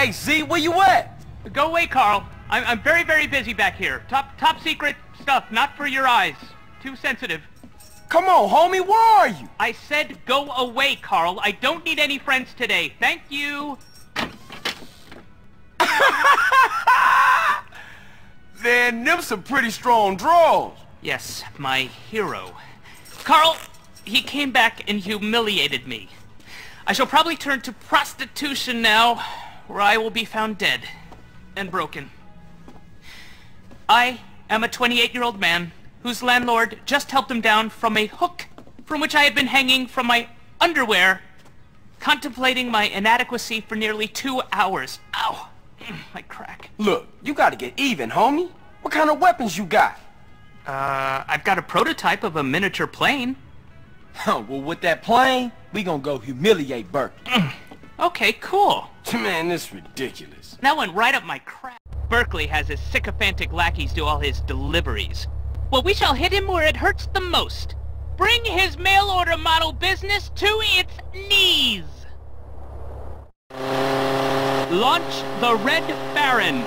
Hey, Z, where you at? Go away, Carl. I'm very, very busy back here. Top secret stuff, not for your eyes. Too sensitive. Come on, homie, where are you? I said go away, Carl. I don't need any friends today. Thank you. Man, them some pretty strong draws. Yes, my hero. Carl, he came back and humiliated me. I shall probably turn to prostitution now, where I will be found dead and broken. I am a 28-year-old man whose landlord just helped him down from a hook from which I had been hanging from my underwear, contemplating my inadequacy for nearly 2 hours. Ow! My crack. Look, you gotta get even, homie. What kind of weapons you got? I've got a prototype of a miniature plane. Huh, well with that plane, we gonna go humiliate Bert. Okay, cool. Man, this is ridiculous. That went right up my crack. Berkeley has his sycophantic lackeys do all his deliveries. Well, we shall hit him where it hurts the most. Bring his mail-order model business to its knees! Launch the Red Baron!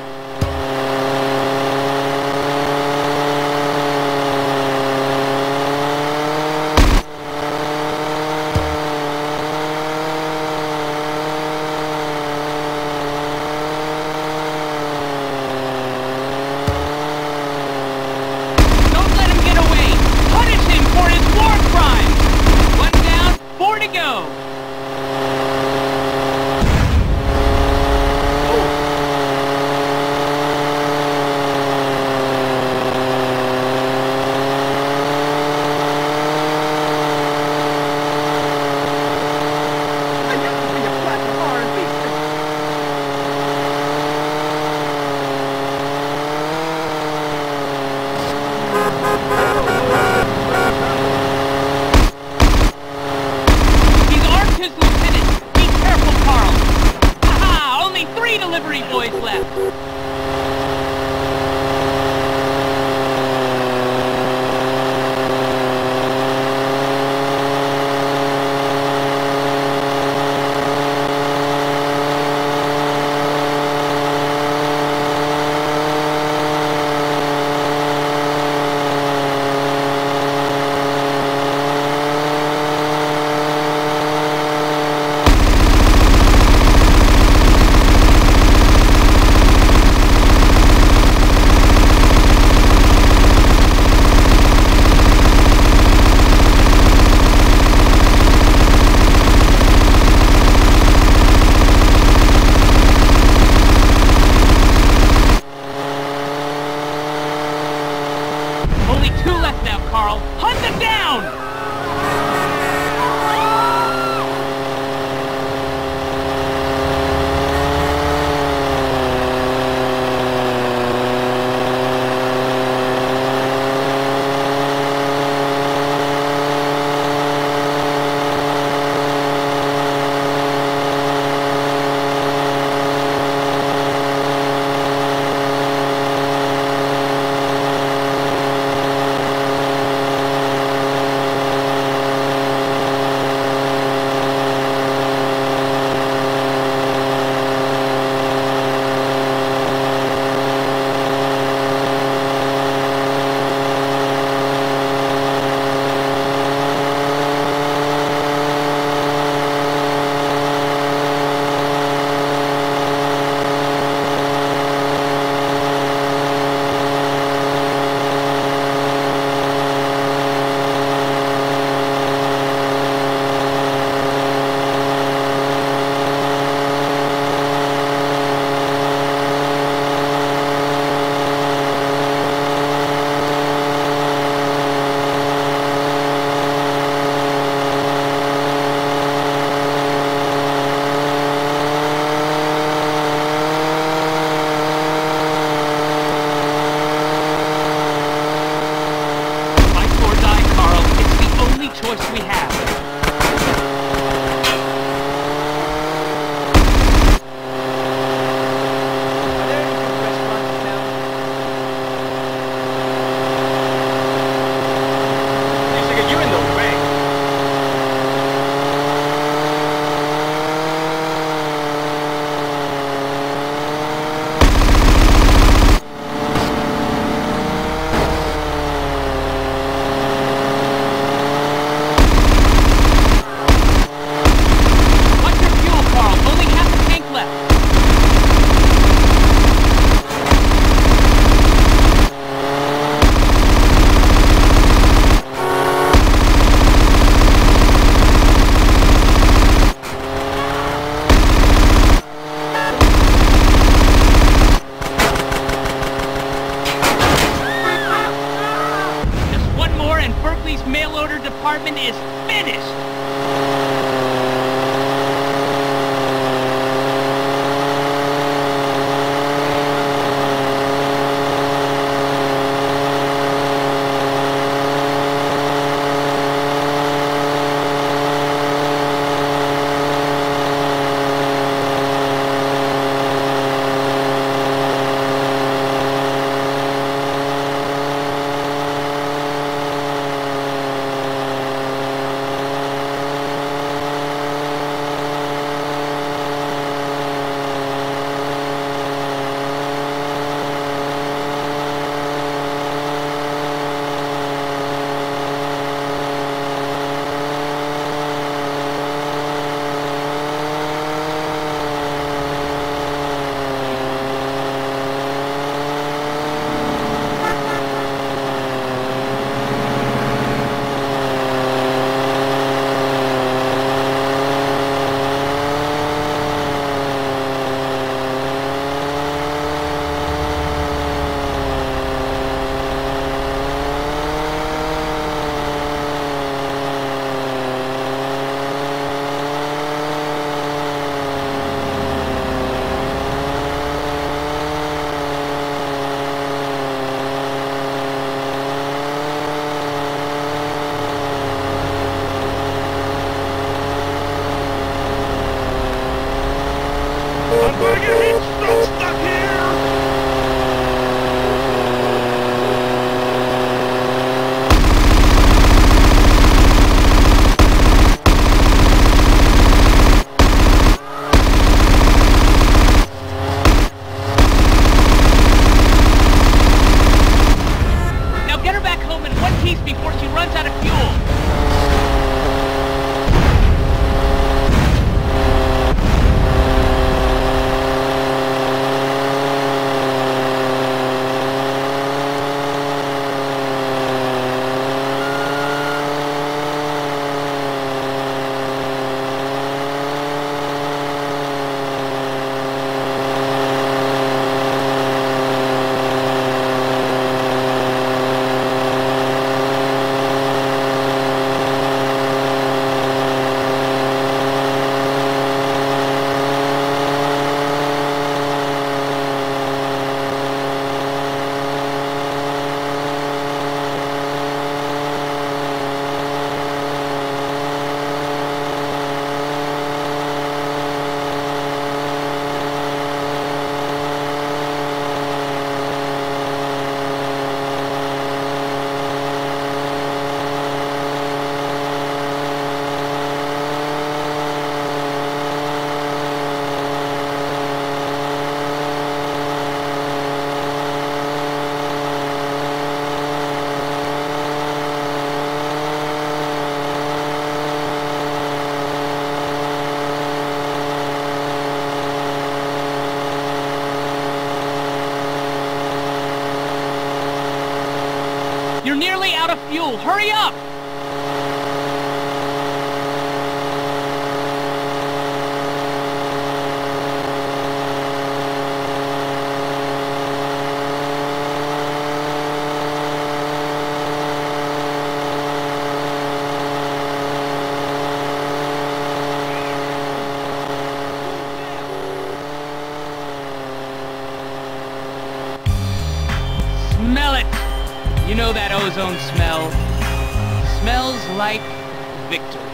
is finished! You're nearly out of fuel. Hurry up! Smell it! You know that ozone smell? Smells like victory.